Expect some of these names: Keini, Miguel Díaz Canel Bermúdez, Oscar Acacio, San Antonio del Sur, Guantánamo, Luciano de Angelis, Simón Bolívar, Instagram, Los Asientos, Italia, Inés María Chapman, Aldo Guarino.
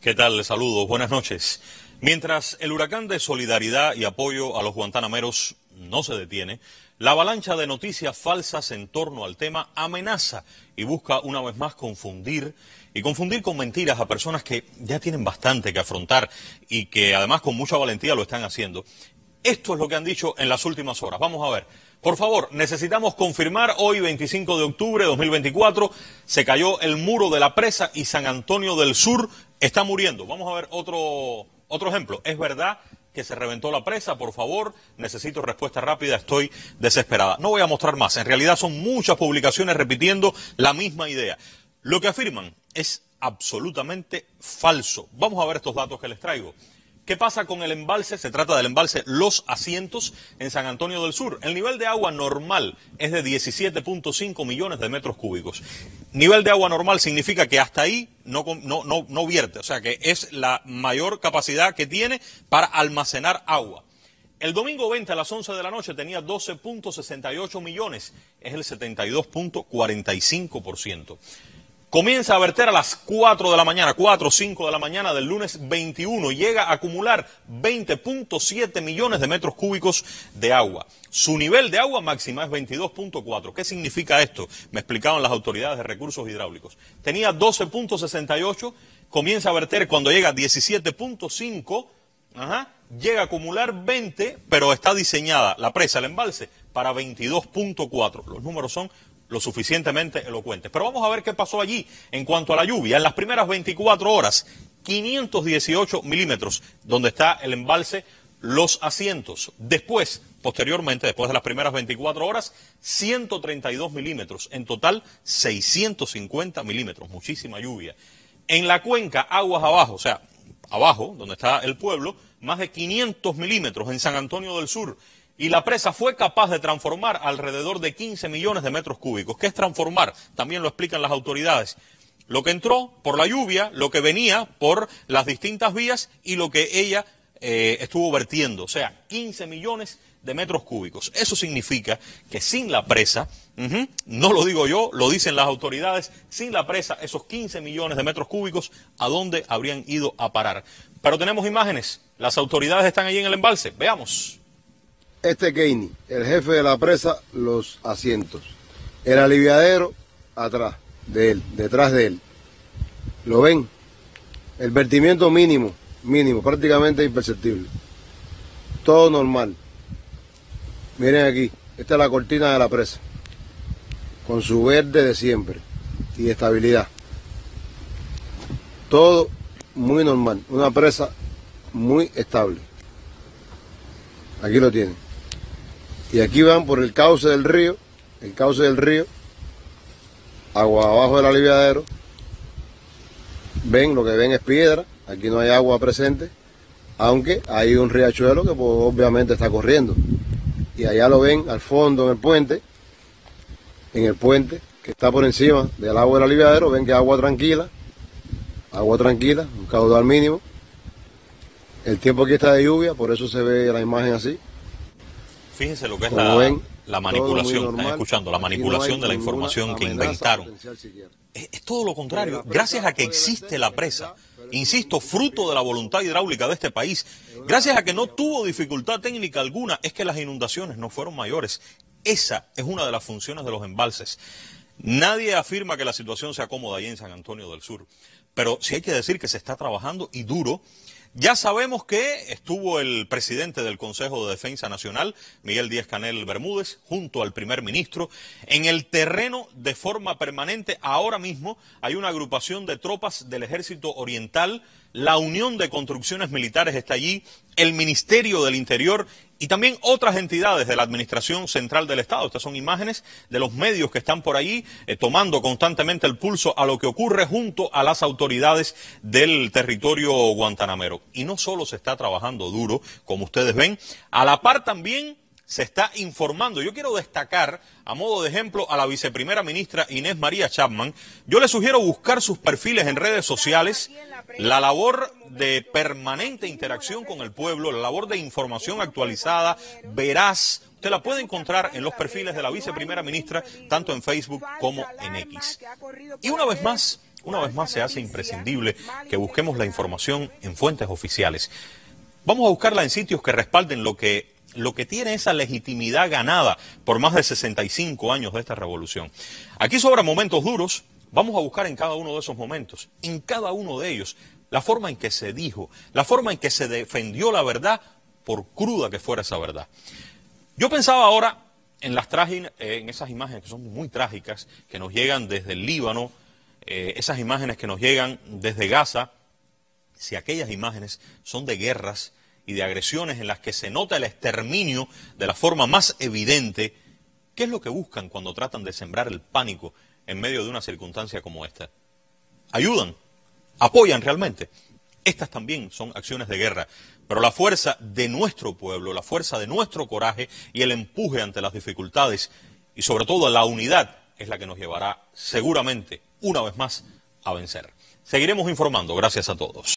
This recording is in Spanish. ¿Qué tal? Les saludo. Buenas noches. Mientras el huracán de solidaridad y apoyo a los guantanameros no se detiene, la avalancha de noticias falsas en torno al tema amenaza y busca una vez más confundir con mentiras a personas que ya tienen bastante que afrontar y que además con mucha valentía lo están haciendo. Esto es lo que han dicho en las últimas horas. Vamos a ver. Por favor, necesitamos confirmar, hoy 25 de octubre de 2024, se cayó el muro de la presa y San Antonio del Sur está muriendo. Vamos a ver otro ejemplo. ¿Es verdad que se reventó la presa? Por favor, necesito respuesta rápida, estoy desesperada. No voy a mostrar más, en realidad son muchas publicaciones repitiendo la misma idea. Lo que afirman es absolutamente falso. Vamos a ver estos datos que les traigo. ¿Qué pasa con el embalse? Se trata del embalse Los Asientos en San Antonio del Sur. El nivel de agua normal es de 17.5 millones de metros cúbicos. Nivel de agua normal significa que hasta ahí no vierte, o sea que es la mayor capacidad que tiene para almacenar agua. El domingo 20 a las 11 de la noche tenía 12.68 millones, es el 72.45%. Comienza a verter a las 4 de la mañana, 4 o 5 de la mañana del lunes 21. Llega a acumular 20.7 millones de metros cúbicos de agua. Su nivel de agua máxima es 22.4. ¿Qué significa esto? Me explicaban las autoridades de recursos hidráulicos. Tenía 12.68, comienza a verter cuando llega a 17.5, llega a acumular 20, pero está diseñada la presa, el embalse, para 22.4. Los números son lo suficientemente elocuentes. Pero vamos a ver qué pasó allí en cuanto a la lluvia. En las primeras 24 horas, 518 milímetros, donde está el embalse Los Asientos. Después, posteriormente, después de las primeras 24 horas, 132 milímetros. En total, 650 milímetros. Muchísima lluvia. En la cuenca, aguas abajo, o sea, abajo, donde está el pueblo, más de 500 milímetros en San Antonio del Sur. Y la presa fue capaz de transformar alrededor de 15 millones de metros cúbicos. ¿Qué es transformar? También lo explican las autoridades. Lo que entró por la lluvia, lo que venía por las distintas vías y lo que ella estuvo vertiendo. O sea, 15 millones de metros cúbicos. Eso significa que sin la presa, no lo digo yo, lo dicen las autoridades, sin la presa, esos 15 millones de metros cúbicos, ¿a dónde habrían ido a parar? Pero tenemos imágenes. Las autoridades están allí en el embalse. Veamos. Este es Keini, el jefe de la presa Los Asientos. El aliviadero atrás de él, detrás de él. ¿Lo ven? El vertimiento mínimo, prácticamente imperceptible. Todo normal. Miren aquí, esta es la cortina de la presa. Con su verde de siempre y estabilidad. Todo muy normal, una presa muy estable. Aquí lo tienen. Y aquí van por el cauce del río, agua abajo del aliviadero. Ven, lo que ven es piedra, aquí no hay agua presente, aunque hay un riachuelo que pues, obviamente está corriendo. Y allá lo ven al fondo en el puente que está por encima del agua del aliviadero, ven que agua tranquila, un caudal mínimo. El tiempo aquí está de lluvia, por eso se ve la imagen así. Fíjense lo que es la manipulación, están escuchando, la manipulación de la información que inventaron. Es todo lo contrario, gracias a que existe la presa, insisto, fruto de la voluntad hidráulica de este país, gracias a que no tuvo dificultad técnica alguna, es que las inundaciones no fueron mayores. Esa es una de las funciones de los embalses. Nadie afirma que la situación sea cómoda allí en San Antonio del Sur, pero sí hay que decir que se está trabajando y duro. Ya sabemos que estuvo el presidente del Consejo de Defensa Nacional, Miguel Díaz Canel Bermúdez, junto al primer ministro, en el terreno de forma permanente. Ahora mismo hay una agrupación de tropas del Ejército Oriental, la Unión de Construcciones Militares está allí, el Ministerio del Interior y también otras entidades de la Administración Central del Estado. Estas son imágenes de los medios que están por allí tomando constantemente el pulso a lo que ocurre junto a las autoridades del territorio guantanamero. Y no solo se está trabajando duro, como ustedes ven, a la par también se está informando. Yo quiero destacar, a modo de ejemplo, a la viceprimera ministra Inés María Chapman. Yo le sugiero buscar sus perfiles en redes sociales, la labor de permanente interacción con el pueblo, la labor de información actualizada, veraz. Usted la puede encontrar en los perfiles de la viceprimera ministra, tanto en Facebook como en X. Y una vez más, Una vez más se hace imprescindible que busquemos la información en fuentes oficiales. Vamos a buscarla en sitios que respalden lo que tiene esa legitimidad ganada por más de 65 años de esta revolución. Aquí sobran momentos duros, vamos a buscar en cada uno de esos momentos, en cada uno de ellos, la forma en que se dijo, la forma en que se defendió la verdad, por cruda que fuera esa verdad. Yo pensaba ahora en esas imágenes que son muy trágicas, que nos llegan desde el Líbano, esas imágenes que nos llegan desde Gaza, si aquellas imágenes son de guerras y de agresiones en las que se nota el exterminio de la forma más evidente, ¿qué es lo que buscan cuando tratan de sembrar el pánico en medio de una circunstancia como esta? ¿Ayudan? ¿Apoyan realmente? Estas también son acciones de guerra, pero la fuerza de nuestro pueblo, la fuerza de nuestro coraje y el empuje ante las dificultades y sobre todo la unidad es la que nos llevará seguramente, una vez más, a vencer. Seguiremos informando. Gracias a todos.